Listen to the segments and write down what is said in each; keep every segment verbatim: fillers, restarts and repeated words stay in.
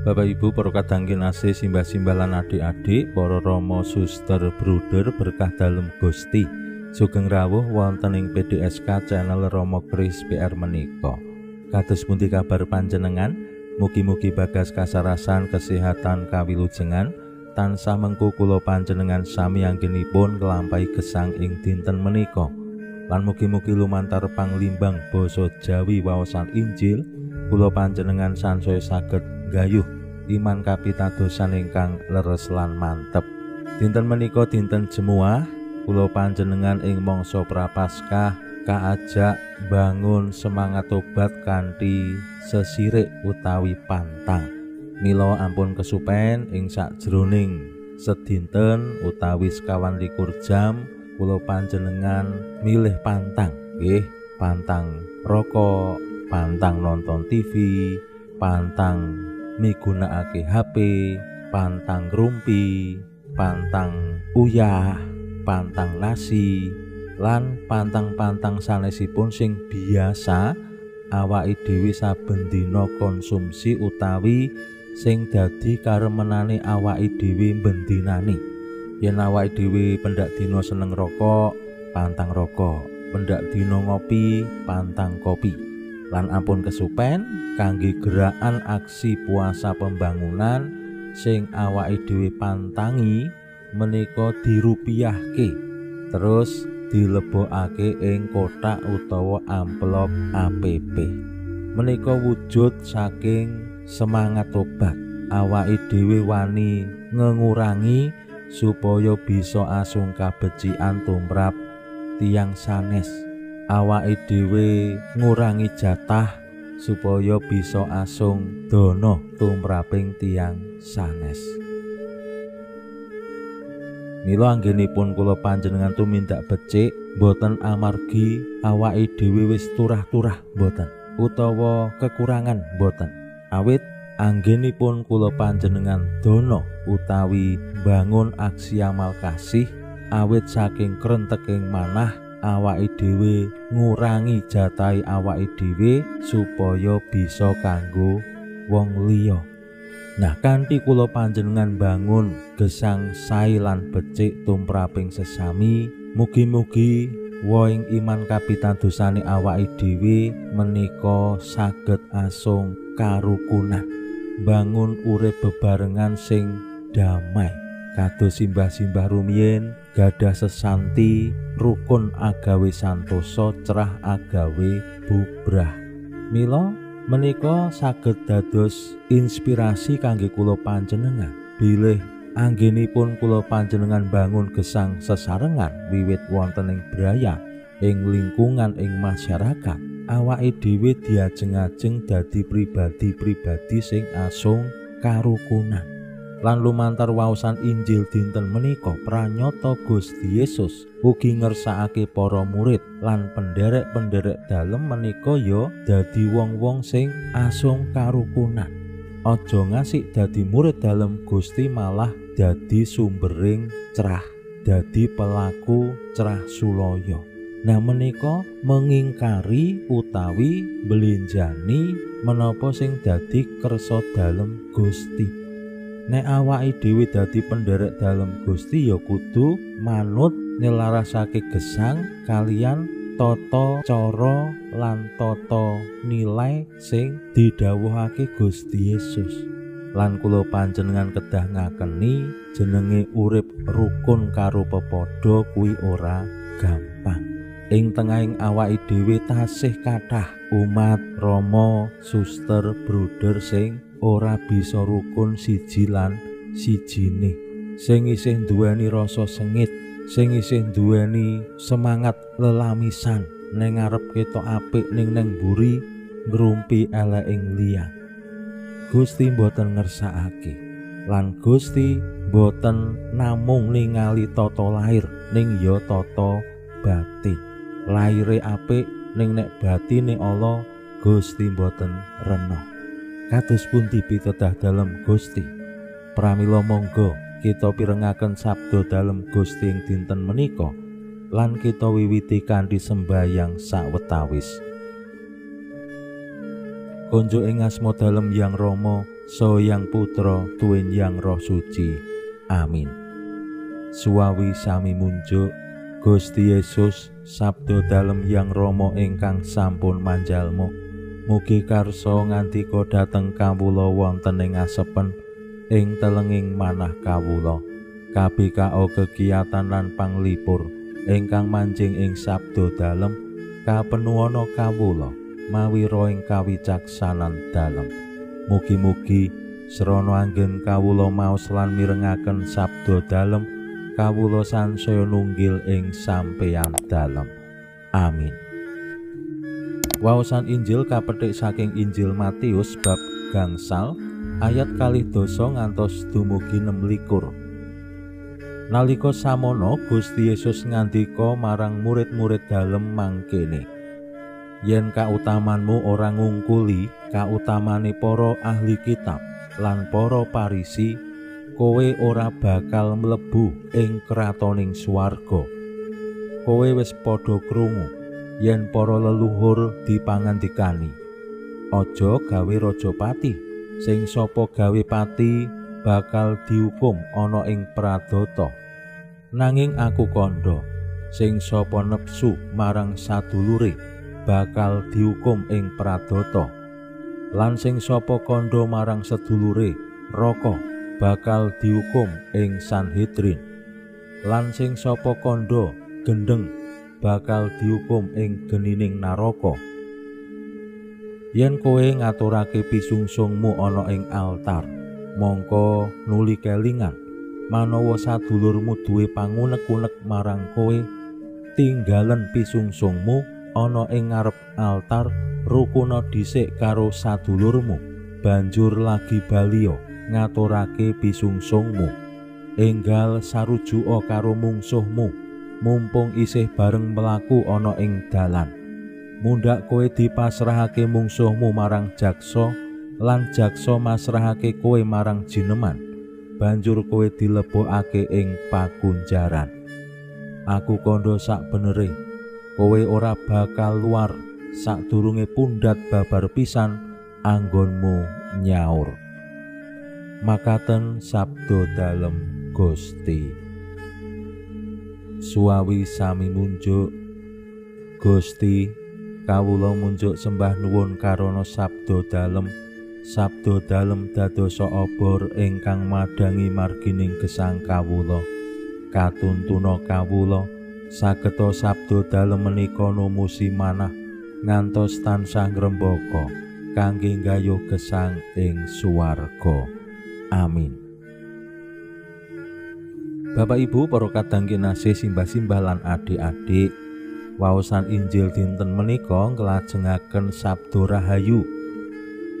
Bapak Ibu para kadangkin asih, simbah-simbah lan adik-adik, para rama suster bruder berkah dalem Gusti. Sugeng rawuh wonten ing P D S K channel Rama KrisPr menika. Kados pundi kabar panjenengan? Mugi-mugi bagas kasarasan kesehatan kawilujengan tansah mengku kula panjenengan sami anggenipun nglampahi gesang ing dinten menika. Lan mugi-mugi lumantar panglimbang basa Jawi waosan Injil kula panjenengan sansaya saged nggayuh iman kapitadosan ingkang leres lan mantep. Dinten menika dinten Jemuah, kula panjenengan ing mangsa Prapaskah kaajak bangun semangat tobat kanthi sesirik utawi pantang. Mila ampun kesupen ing sakjroning sedinten utawi sekawan likur jam kula panjenengan milih pantang, nggih, pantang rokok, pantang nonton T V, pantang migunakake H P, pantang rumpi, pantang uyah, pantang nasi, lan pantang-pantang sanesipun sing biasa awake dhewe saben dina konsumsi utawi sing dadi karemenane awake dhewe bendinani. Yen awake dhewe pendak dina seneng rokok, pantang rokok, pendak dina ngopi, pantang kopi. Lan ampun kesupen kangge gerakan aksi puasa pembangunan sing awake dhewe pantangi menika dirupiahke terus dilebokake ing kotak utawa amplop A P P. Menika wujud saking semangat tobat awake dhewe wani ngengurangi supaya bisa asung kabecikan tumrap tiyang sanes. Awake dhewe ngurangi jatah supaya bisa asung dana tumraping tiyang sanes. Mila anggenipun kula panjenengan tumindak becik boten amargi awake dhewe wis turah-turah boten utawa kekurangan boten, awit anggenipun kula panjenengan dana utawi bangun aksi amal kasih awit saking krenteking manah awake dhewe ngurangi jatahe awake dhewe supaya bisa kanggo wong liya. Nah, kanthi kula panjenengan bangun gesang sae lan becik tumraping sesami, mugi-mugi wohing iman kapitadosane awake dhewe menika saged asung karukunan, bangun urip bebarengan sing damai. Kados simbah-simbah rumiyin gadah sesanti rukun agawe santoso, cerah agawe bubrah. Mila menika saged dados inspirasi kangge kula panjenengan bilih anggenipun kula panjenengan bangun gesang sesarengan wiwit wonten ing braya ing lingkungan ing masyarakat awake dhewe diajeng-ajeng dadi pribadi-pribadi sing asung karukunan. Lan lumantar waosan Injil dinten menika pranyata Gusti Yesus ugi ngersakake para murid lan penderek-penderek dalem menika ya dadi wong-wong sing asung karukunan. Aja ngasik dadi murid dalem Gusti, malah dadi sumbering cerah, dadi pelaku cerah sulaya. Nah, menika mengingkari utawi belinjani menapa sing dadi kersa dalem Gusti. Nek awake dhewe dadi penderek dalem Gusti ya kudu manut nyelarasake gesang kalian tata cara lan tata nilai sing didhawuhake Gusti Yesus. Lan kula panjenengan kedah ngakeni jenenge urip rukun karo pepadha kuwi ora gampang. Ing tengahing awake dhewe tasih kathah umat Rama suster bruder sing ora bisa rukun siji lan sijine, sing isih duweni rasa sengit, sing isih duweni semangat lelamisan ning ngarep ketok apik ning neng buri ngrumpi elek ing liya. Gusti mboten ngersakake lan Gusti boten namung ningali toto lahir, ning ya toto batin. Laire apik, ning nek batine Allah Gusti boten rena. Kados pundi pitedah dalem Gusti? Pramila monggo kita pirengaken sabda dalem Gusti ing dinten menika lan kita wiwiti kanthi sembahyang sawetawis. Konjo ing asma dalem Yang Rama, Soyang Putra, Tuwin Yang Roh Suci. Amin. Suwawi sami munjuk Gusti Yesus sabda dalem Yang Rama ingkang sampun manjalmu. Mugi karsa ngandika dhateng kawula wonten ing asepen ing telenging manah kawula. Kabeh kegiatan lan panglipur ingkang manjing ing sabda dalem kapenuwana kawula mawi roing kawicaksanan dalem. Mugi-mugi srana anggen kawula maos lan mirengaken sabda dalem kawula sansaya nunggil ing sampeyan dalem. Amin. Waosan Injil kapetik saking Injil Matius bab gangsal ayat kalih dasa ngantos dumugi enem likur. Nalika samana Gusti Yesus ngandika marang murid-murid dalem mangkene, yen kautamanmu ora ngungkuli kautamane para ahli kitab lan para Farisi, kowe ora bakal mlebu ing kratoning swarga. Kowe wis padha krungu yen para leluhur dipangandikani, aja gawe raja pati, sing sapa gawe pati bakal diukum ana ing pradata. Nanging aku kandha, sing sapa nepsu marang sadulure bakal dihukum ing pradata, lan sing sapa kandha marang sedulure roko bakal dihukum ing Sanhedrin, lan sing sapa kandha gendeng bakal dihukum ing genining naraka. Yen kowe ngaturake pisungsungmu ana ing altar, mongko nuli kelingan manawa sadulurmu duwe pangunek-unek marang kowe, tinggalen pisungsungmu ana ing ngarep altar, rukuna dhisik karo sadulurmu, banjur lagi baliya ngaturake pisungsungmu. Enggal sarujuka karo mungsuhmu mumpung isih bareng mlaku ana ing dalan. Mundhak kowe dipasrahake mungsuhmu marang jaksa, lan jaksa masrahake kowe marang jineman, banjur kowe dilebokake ing pakunjaran. Aku kandha sak benere, kowe ora bakal luar sadurunge pundhat babar pisan anggonmu nyaur. Makaten sabda dalem Gusti. Suwawi sami munjuk Gusti, kawula munjuk sembah nuwun karana sabda dalem. Sabda dalem dadosa obor ingkang madhangi margining gesang kawula. Katuntuna kawula saketo sabda dalem menika numusi manah ngantos tansah ngrembaka kangge nggayuh gesang ing swarga. Amin. Bapak Ibu, para kadang kinasih, simbah-simbah lan adik-adik, waosan Injil dinten menika nglajengaken sabda rahayu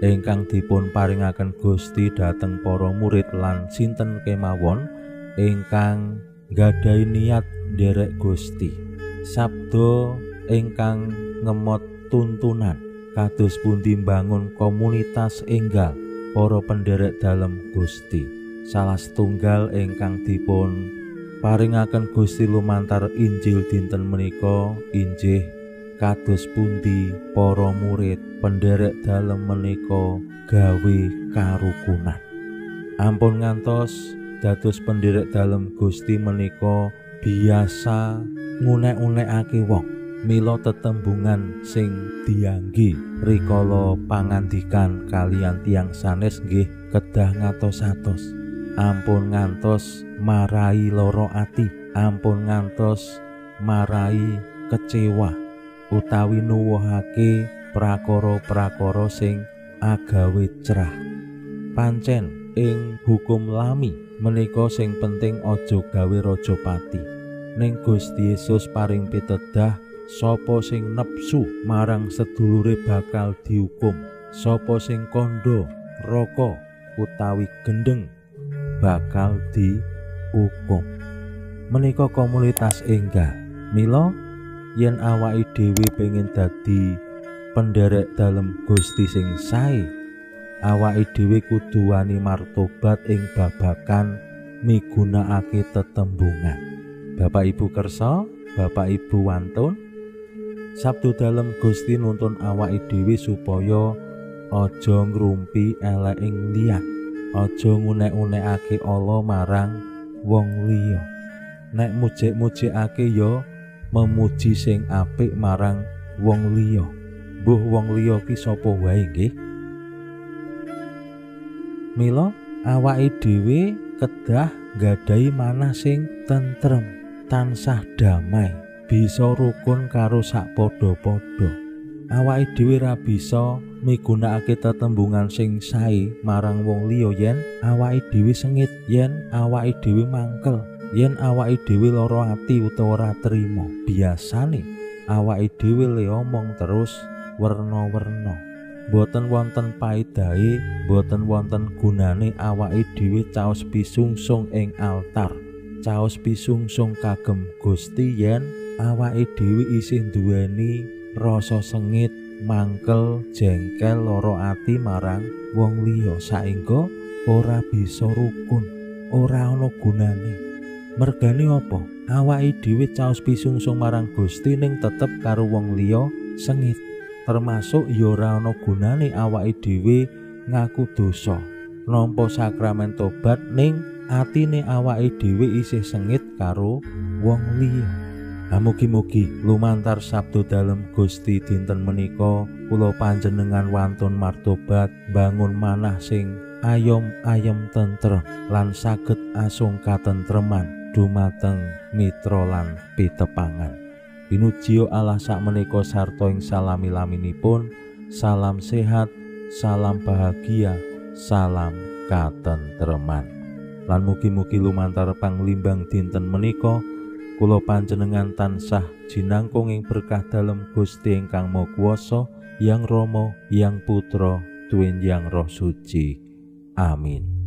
ingkang dipun paringaken Gusti dhateng para murid lan sinten kemawon ingkang nggadahi niat nderek Gusti. Sabda ingkang ngemot tuntunan kados pundi mbangun komunitas enggal para penderek dalem Gusti. Salah setunggal ingkang dipun paringaken Gusti lumantar Injil dinten menika injih kados pundi para murid penderek dalem menika gawe karukunan. Ampun ngantos dados penderek dalem Gusti menika biasa ngunek-unekake wong, mila tetembungan sing dianggi rikala pangandikan kalian tiyang sanes nggih kedah ngatos-atos. Ampun ngantos marai lara ati, ampun ngantos marai kecewa utawi nuwuhake prakara-prakara sing agawe cerah. Pancen ing hukum lami menika sing penting aja gawe raja pati, ning Gusti Yesus paring pitedah sapa sing nepsu marang sedulure bakal dihukum, sapa sing kandha raka utawi gendeng bakal diukum. Menika komunitas enggal. Mila yen awake dhewe pengin dadi penderek dalem Gusti sing sae, awake dhewe kudu wani martobat ing babakan migunakake tetembungan. Bapak Ibu kersa, Bapak Ibu wantun, sabdo dalem Gusti nuntun awake dhewe supaya aja ngrumpi elek ing liya. Aja ngunek-unekake Allah marang wong liya. Nek mujek-mujekake ya memuji sing apik marang wong liya. Mbuh wong liya ki sapa wae nggih. Mila awake dhewe kedah nggadahi manah sing tentrem, tansah damai, bisa rukun karo sak padha-padha. Awake dhewe ra bisa migunakake tetembungan sing sae marang wong liya yen awake dhewe sengit, yen awake dhewe mangkel, yen awake dhewe lara ati utawa ora trima. Biasane awake dhewe le omong terus werna-werna, boten wonten paedahe, boten wonten gunane awake dhewe caos pisungsung ing altar, caos pisungsung kagem Gusti yen awake dhewe isih duweni rasa sengit, mangkel, jengkel, loro ati marang wong liya, saengga ora bisa rukun, ora ana gunane. Mergane apa? Awake dhewe caos pisungsung marang Gusti ning tetep karo wong liya sengit. Termasuk ya ora ana gunane awake dhewe ngaku dosa, nampa sakramen tobat ning atine awake dhewe isih sengit karo wong liya. Mugi-mugi lumantar sabdo dalem Gusti dinten menika kula panjenengan wantun martobat bangun manah sing ayom-ayom tentrem lan saged asung katentreman dumateng mitra lan pitepangan. Pinujiya Allah sakmenika sarta ing salami-laminipun. Salam sehat, salam bahagia, salam katentreman. Lan mugi-mugi lumantar panglimbang dinten menika kula panjenengan tansah jinangkung ing berkah dalem Gusti ingkang Maha Kuwasa, yang Rama, yang Putra, Tuwin yang Roh Suci. Amin.